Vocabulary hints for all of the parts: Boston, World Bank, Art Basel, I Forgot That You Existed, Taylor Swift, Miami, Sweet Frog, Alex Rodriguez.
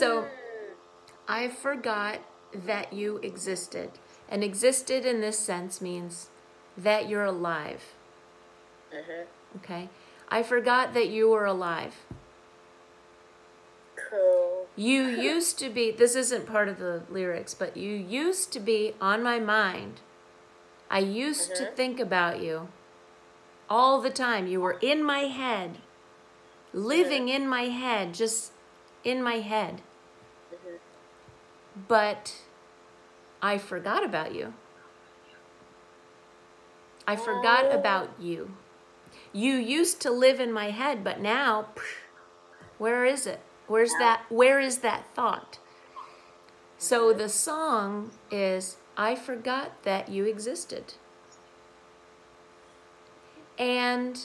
So I forgot that you existed. And existed in this sense means that you're alive. Okay? I forgot that you were alive. Cool. You used to be, this isn't part of the lyrics, but you used to be on my mind. I used to think about you all the time. You were in my head, living in my head, just in my head. But I forgot about you. I forgot about you. You used to live in my head, but now, where is it? Where's that? Where is that thought? So the song is, I forgot that you existed. And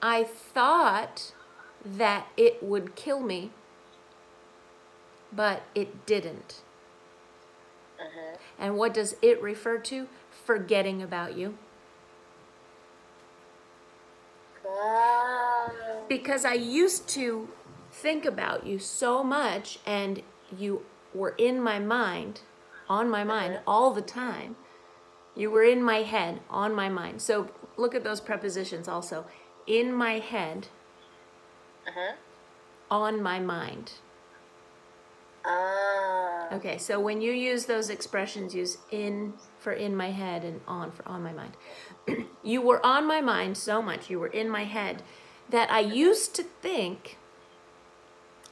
I thought that it would kill me, but it didn't. And what does it refer to? Forgetting about you. Because I used to think about you so much, and you were in my mind, on my mind all the time. You were in my head, on my mind. So look at those prepositions also. In my head, on my mind. Okay, so when you use those expressions, use in for in my head and on for on my mind. You were on my mind so much, you were in my head, that I used to think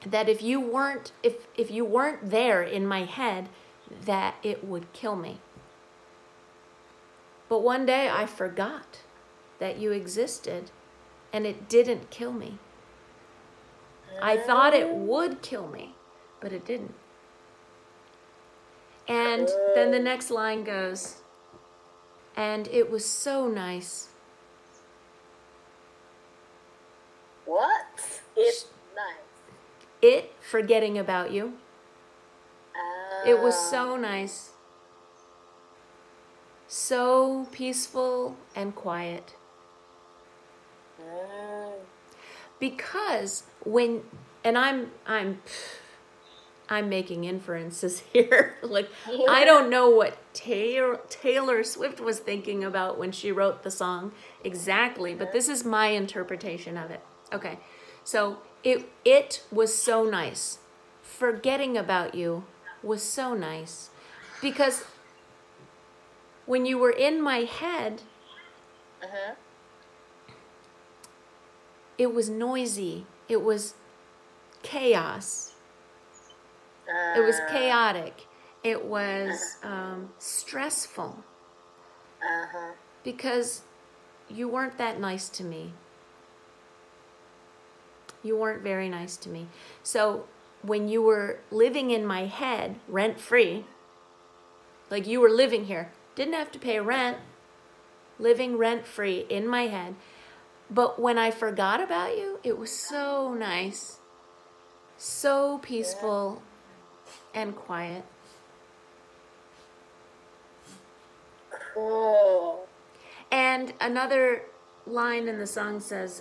that if you weren't, if you weren't there in my head, that it would kill me. But one day I forgot that you existed, and it didn't kill me. I thought it would kill me, but it didn't. And then the next line goes, and it was so nice. What? It's nice. It, forgetting about you. It was so nice. So peaceful and quiet. Because when, and I'm making inferences here. Like, I don't know what Taylor Swift was thinking about when she wrote the song exactly, but this is my interpretation of it. Okay, so it was so nice. Forgetting about you was so nice. Because when you were in my head, it was noisy. It was chaos. It was chaotic. It was stressful. Because you weren't that nice to me. You weren't very nice to me. So when you were living in my head, rent-free, like you were living here, didn't have to pay rent, living rent-free in my head. But when I forgot about you, it was so nice, so peaceful and quiet. Cool. And another line in the song says,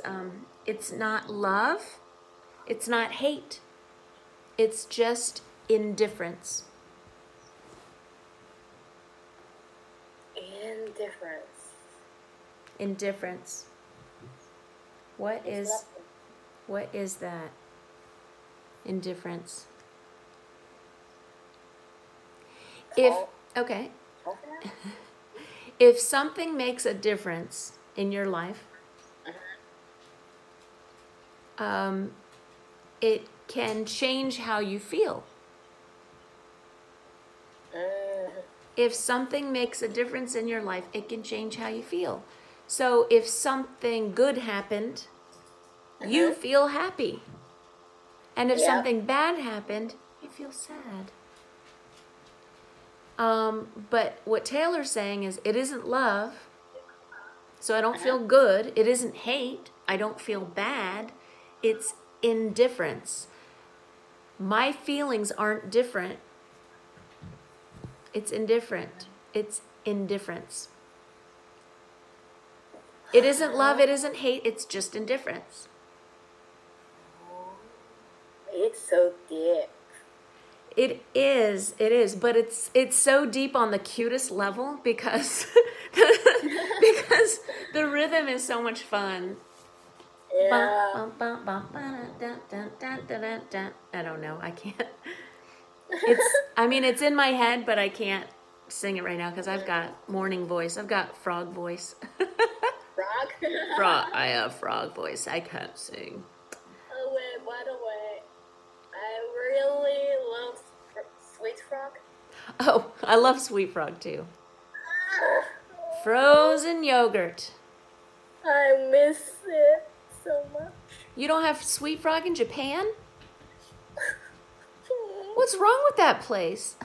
it's not love, it's not hate, it's just indifference. Indifference. Indifference. What is that? Indifference. If, okay, if something makes a difference in your life, it can change how you feel. If something makes a difference in your life, it can change how you feel. So if something good happened, you feel happy. And if something bad happened, you feel sad. But what Taylor's saying is, it isn't love, so I don't feel good. It isn't hate, I don't feel bad. It's indifference. My feelings aren't different. It's indifferent. It's indifference. It isn't love, it isn't hate, it's just indifference. It's so deep. It is, but it's so deep on the cutest level because because the rhythm is so much fun. Yeah. I don't know. I can't. It's in my head, but I can't sing it right now because I've got morning voice. I've got frog voice. Frog? Frog. I have frog voice. I can't sing. Oh wait, by the way, I really love Sweet Frog. Oh, I love Sweet Frog too. Frozen yogurt. I miss it so much. You don't have Sweet Frog in Japan? What's wrong with that place?